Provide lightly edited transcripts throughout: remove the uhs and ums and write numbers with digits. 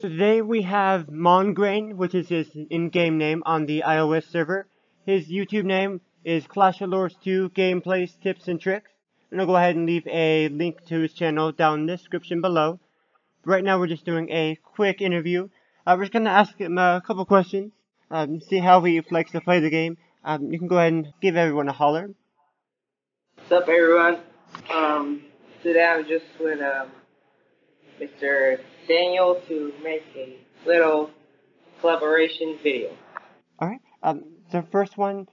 Today we have Mongrain, which is his in-game name on the iOS server. His YouTube name is Clash of Lords 2 Gameplays, Tips and Tricks. And I'll go ahead and leave a link to his channel down in the description below. Right now we're just doing a quick interview. We're just going to ask him a couple questions, see how he likes to play the game. You can go ahead and give everyone a holler. What's up, everyone? Today I'm just with Mr. Daniel to make a little collaboration video. Alright, so first one,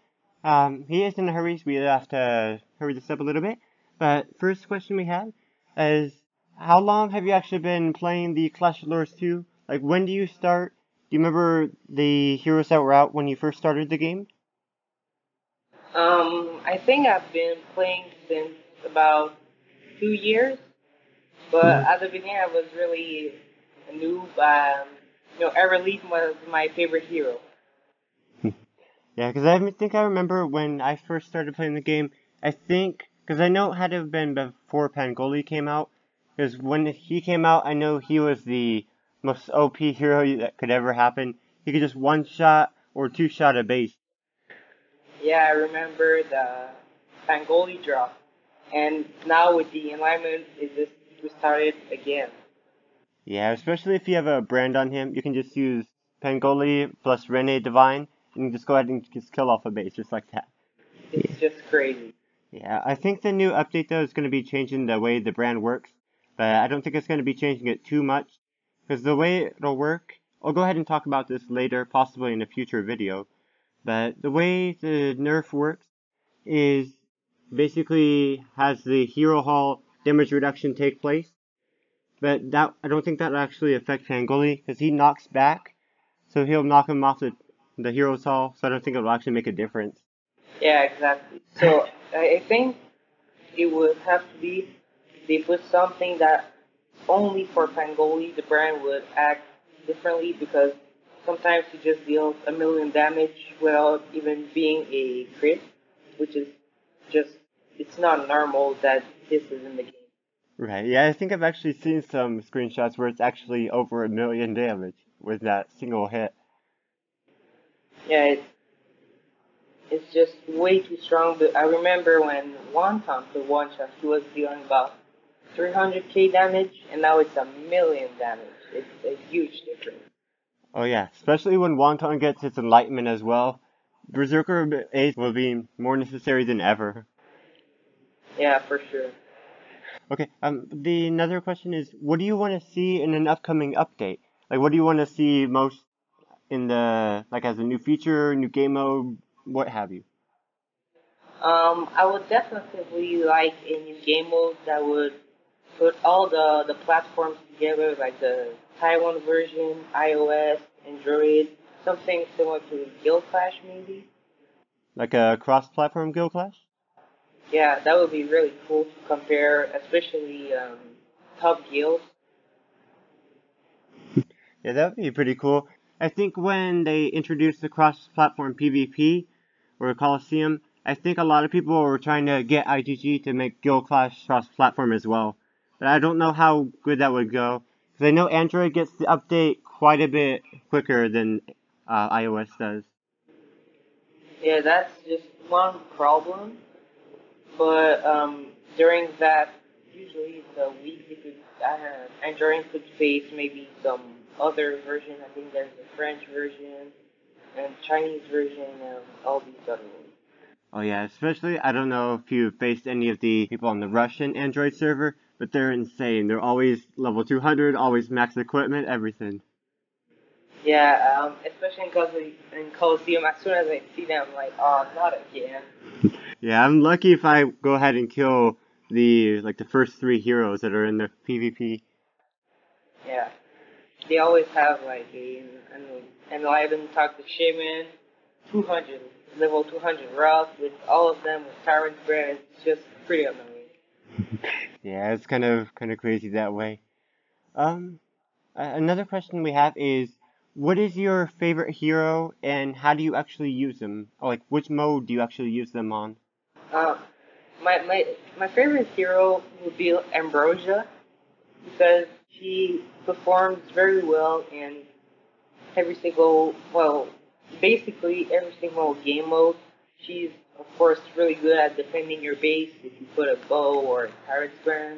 he is in a hurry, so we have to hurry this up a little bit. But first question we have is, how long have you actually been playing the Clash of Lords 2? Like, when do you start? Do you remember the heroes that were out when you first started the game? I think I've been playing since about 2 years. But at the beginning, I was really a noob. Everly was my favorite hero. Yeah, because I think I remember when I first started playing the game, I think, because I know it had to have been before Pangoli came out. Because when he came out, I know he was the most OP hero that could ever happen. He could just one-shot or two-shot a base. Yeah, I remember the Pangoli drop. And now with the alignment, it's just started again. Yeah, especially if you have a brand on him, you can just use Pangoli plus Rene Divine and just go ahead and just kill off a base just like that. It's just crazy. Yeah, I think the new update though is going to be changing the way the brand works, but I don't think it's going to be changing it too much, because the way it'll work, I'll go ahead and talk about this later, possibly in a future video, but the way the nerf works is basically has the hero haul damage reduction take place, but that I don't think that will actually affect Pangoli, because he knocks back, so he'll knock him off the hero's hall, so I don't think it will actually make a difference. Yeah, exactly. So I think it would have to be, they put something that only for Pangoli the brand would act differently, because sometimes he just deals 1,000,000 damage without even being a crit, which is just, it's not normal that this is in the game. Right, yeah, I think I've actually seen some screenshots where it's actually over 1,000,000 damage with that single hit. Yeah, it's just way too strong. But I remember when Wonton could one-shot, he was dealing about 300k damage, and now it's 1,000,000 damage. It's a huge difference. Oh yeah, especially when Wonton gets its enlightenment as well. Berserker Ace will be more necessary than ever. Yeah, for sure. Okay, the another question is, what do you want to see in an upcoming update? Like, what do you want to see most in the, like, as a new feature, new game mode, what have you? I would definitely like a new game mode that would put all the platforms together, like the Taiwan version, iOS, Android, something similar to Guild Clash, maybe? Like a cross-platform Guild Clash? Yeah, that would be really cool to compare, especially top guilds. Yeah, that would be pretty cool. I think when they introduced the cross-platform PvP, or Colosseum, I think a lot of people were trying to get IGG to make Guild Clash cross-platform as well. But I don't know how good that would go, because I know Android gets the update quite a bit quicker than iOS does. Yeah, that's just one problem. But during that, usually the week, Android could face maybe some other version. I think there's a French version and Chinese version and all these other ones. Oh yeah, especially, I don't know if you faced any of the people on the Russian Android server, but they're insane. They're always level 200, always max equipment, everything. Yeah, especially in Colosseum, as soon as I see them, I'm like, oh, not again. Yeah, I'm lucky if I go ahead and kill the first three heroes that are in the PvP. Yeah, they always have like an enlightened toxic shaman, 200 level 200 routes with all of them with tyrant bread. It's just pretty annoying. Yeah, it's kind of crazy that way. Another question we have is, what is your favorite hero and how do you actually use them? Or like, which mode do you actually use them on? My favorite hero would be Ambrosia, because she performs very well in every single, well, basically every single game mode. She's, of course, really good at defending your base if you put a bow or a pirate square.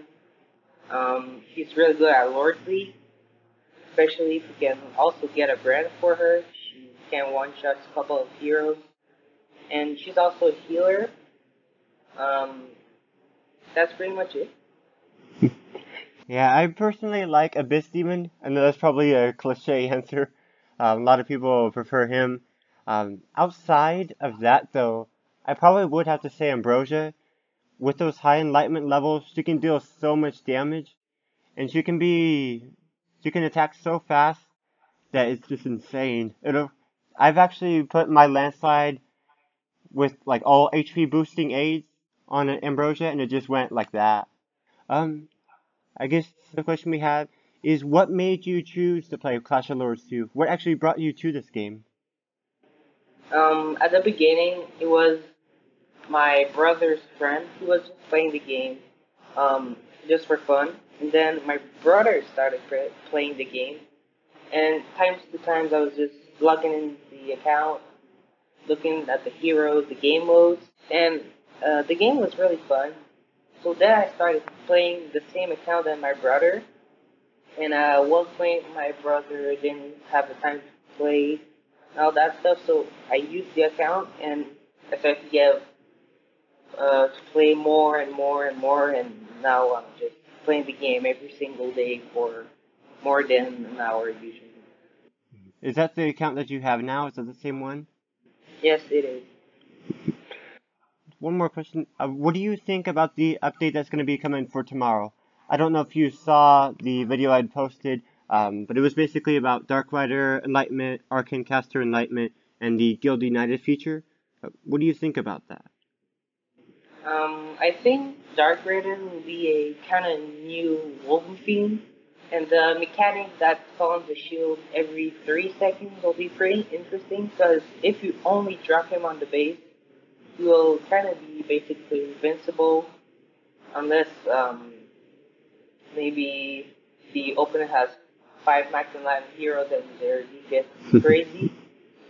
She's really good at lordly, especially if you can also get a brand for her. She can one-shot a couple of heroes. And she's also a healer. That's pretty much it. Yeah, I personally like Abyss Demon. I know that's probably a cliche answer. A lot of people prefer him. Outside of that, though, I probably would have to say Ambrosia. With those high enlightenment levels, she can deal so much damage. And she can attack so fast that it's just insane. I've actually put my landslide with like all HP boosting aids on an Ambrosia, and it just went like that. I guess the question we had is, what made you choose to play Clash of Lords 2? What actually brought you to this game? At the beginning, it was my brother's friend who was just playing the game, just for fun. And then my brother started playing the game, and times I was just logging in the account, looking at the heroes, the game modes, and the game was really fun. So then I started playing the same account as my brother, and while playing, my brother didn't have the time to play and all that stuff, so I used the account, and I started to get to play more and more and more, and now I'm just playing the game every single day for more than an hour usually. Is that the account that you have now? Is that the same one? Yes, it is. One more question. What do you think about the update that's going to be coming for tomorrow? I don't know if you saw the video I'd posted, but it was basically about Dark Rider Enlightenment, Arcane Caster Enlightenment, and the Guild United feature. What do you think about that? I think Dark Rider will be a kind of new Wolfen, and the mechanic that spawns the shield every 3 seconds will be pretty interesting, because if you only drop him on the base, you will kind of be basically invincible, unless maybe the opponent has 5 max enlightened heroes and their gets crazy.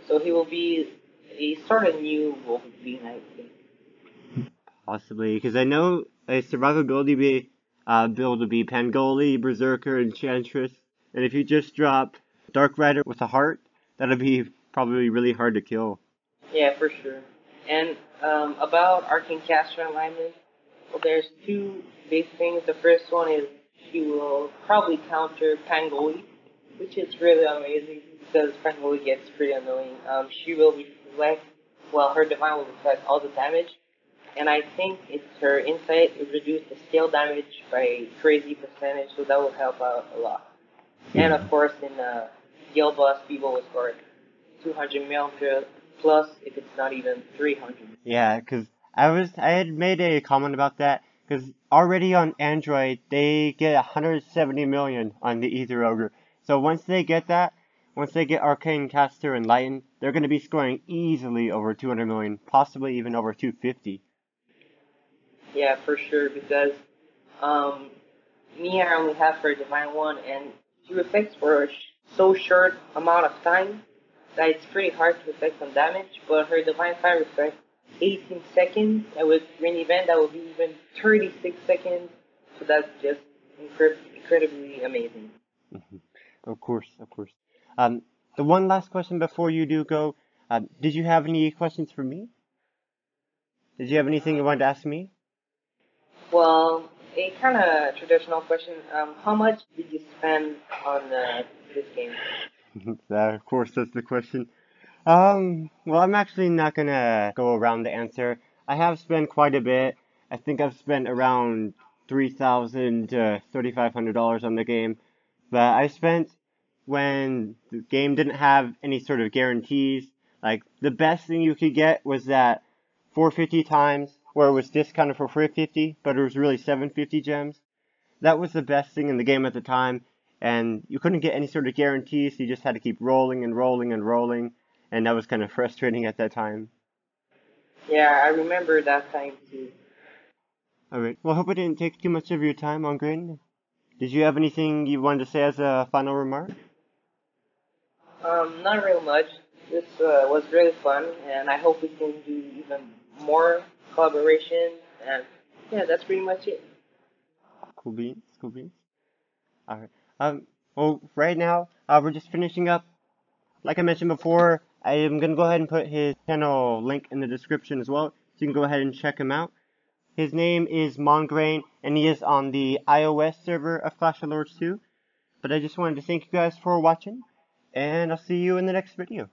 So he will be a sort of new Wolfen, I think. Possibly, because I know a survivability build would be Pangoli, Berserker, Enchantress, and if you just drop Dark Rider with a heart, that'll be probably really hard to kill. Yeah, for sure. And about Arcane Caster alignment, well, there's two big things. The first one is she will probably counter Pangoli, which is really amazing because Pangoli gets pretty annoying. She will reflect, well, her divine will reflect all the damage. And I think it's her insight. It reduced the scale damage by a crazy percentage, so that will help out a lot. And of course, in Guild Boss, people will score 200 mil plus if it's not even 300. Yeah, because I had made a comment about that, because already on Android they get 170 million on the Ether Ogre. So once they get that, once they get Arcane Caster Enlightened, they're going to be scoring easily over 200 million, possibly even over 250. Yeah, for sure, because Mia only has her Divine 1, and she reflects for a so short amount of time that it's pretty hard to reflect some damage, but her Divine 5 reflects 18 seconds, and with Rene Divine that would be even 36 seconds, so that's just incredibly amazing. Mm-hmm. Of course, of course. The one last question before you do go, did you have any questions for me? Did you have anything you wanted to ask me? Well, a kind of traditional question. How much did you spend on this game? Of course, that's the question. Well, I'm actually not going to go around the answer. I have spent quite a bit. I think I've spent around $3,000 to $3,500 on the game. But I spent when the game didn't have any sort of guarantees. Like, the best thing you could get was that 450 times, where it was discounted for 350, but it was really 750 gems. That was the best thing in the game at the time, and you couldn't get any sort of guarantees, so you just had to keep rolling and rolling and rolling, and that was kind of frustrating at that time. Yeah, I remember that time too. Alright, well, I hope I didn't take too much of your time, Mongrain. Did you have anything you wanted to say as a final remark? Not real much. This was really fun, and I hope we can do even more collaboration. And yeah, that's pretty much it. Cool beans, cool beans. All right. Well, right now we're just finishing up. Like I mentioned before, I am gonna go ahead and put his channel link in the description as well, so you can go ahead and check him out. His name is Mongrain, and he is on the iOS server of Clash of Lords 2. But I just wanted to thank you guys for watching, and I'll see you in the next video.